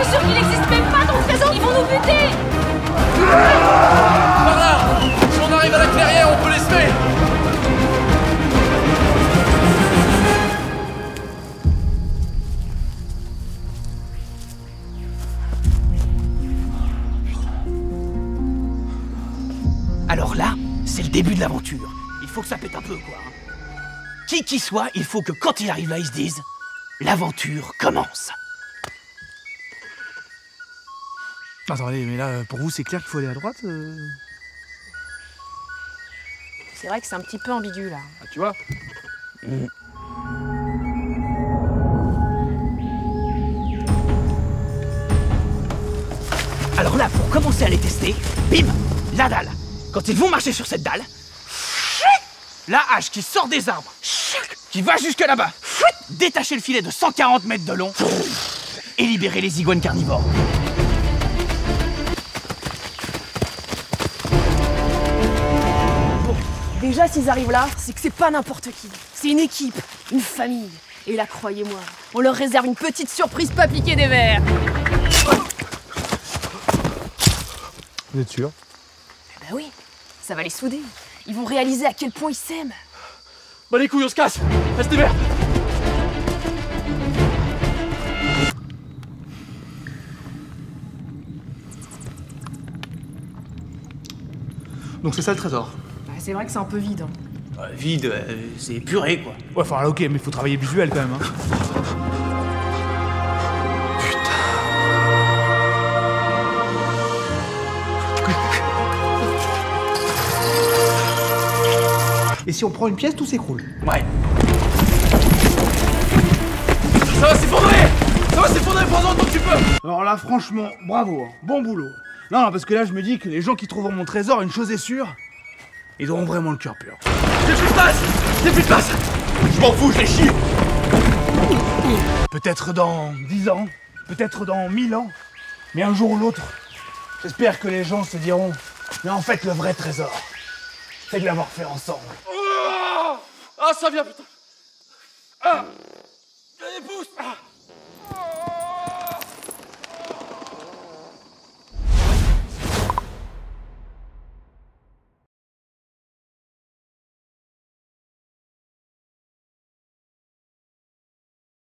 Je suis sûre qu'il n'existe même pas ton trésor, ils vont nous buter. Par là, si on arrive à la clairière, on peut les semer. Alors là, c'est le début de l'aventure. Il faut que ça pète un peu, quoi. Qui qu'il soit, il faut que quand il arrive là, ils se disent « L'aventure commence ». Attendez, mais là, pour vous, c'est clair qu'il faut aller à droite C'est vrai que c'est un petit peu ambigu, là. Ah, tu vois Alors là, pour commencer à les tester, bim, la dalle. Quand ils vont marcher sur cette dalle, la hache qui sort des arbres, qui va jusque là-bas, détacher le filet de 140 mètres de long et libérer les iguanes carnivores. Bon, déjà s'ils arrivent là, c'est que c'est pas n'importe qui. C'est une équipe, une famille. Et là, croyez-moi, on leur réserve une petite surprise pas piquée des vers. Vous êtes sûr ? Bah oui, ça va les souder. Ils vont réaliser à quel point ils s'aiment. Bah les couilles, on se casse. Restez verts. Donc c'est ça le trésor. Bah, c'est vrai que c'est un peu vide. Hein. Vide, c'est épuré quoi. Ouais, enfin ok, mais faut travailler visuel quand même. Hein. Et si on prend une pièce, tout s'écroule. Ouais. Ça va s'effondrer. Ça va s'effondrer, prends-en tant que tu peux. Alors là, franchement, bravo, hein. Bon boulot. Non, non, parce que là, je me dis que les gens qui trouveront mon trésor, une chose est sûre, ils auront vraiment le cœur pur. J'ai plus de place. J'ai plus de place. Je m'en fous, je les chie. Peut-être dans 10 ans, peut-être dans 1000 ans, mais un jour ou l'autre, j'espère que les gens se diront, mais en fait, le vrai trésor, c'est de l'avoir fait ensemble. Ah, ça vient, putain. Ah, les pouces. Ah.